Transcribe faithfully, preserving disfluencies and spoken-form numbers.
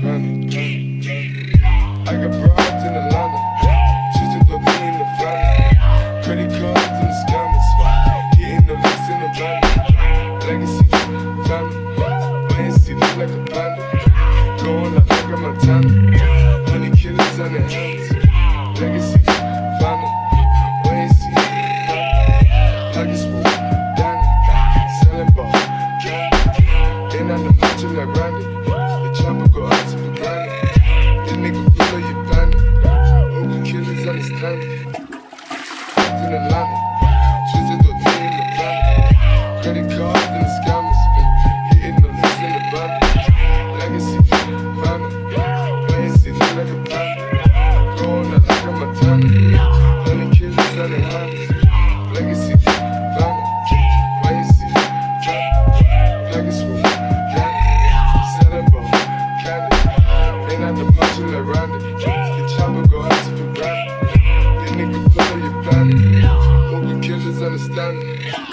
planet. I got broads in Atlanta, just to put me in the family. Credit cards and scammers, getting the lease in the van. Legacy, family, playing city like a bandit. Going like I got my Montana, money killers on their hands. Legacy, family, playing city like a bandit. Pockets full, Danny, selling ball, and I'm the bitch like Randy. The chopper go out to the granny. This nigga pull up your bandit. Open killers on the stand. It's in Atlanta, twisted the thing in the planet. Credit cards and the scammers, hitting the lease in the bandit. Legacy, family, playing city like a bandit. Going out like a Montana, money killers on their hands. Legacy, family, playing city like a bandit. Legacy, family. The chopper go out to the ground. The nigga pull your planet. Hope the killers understand.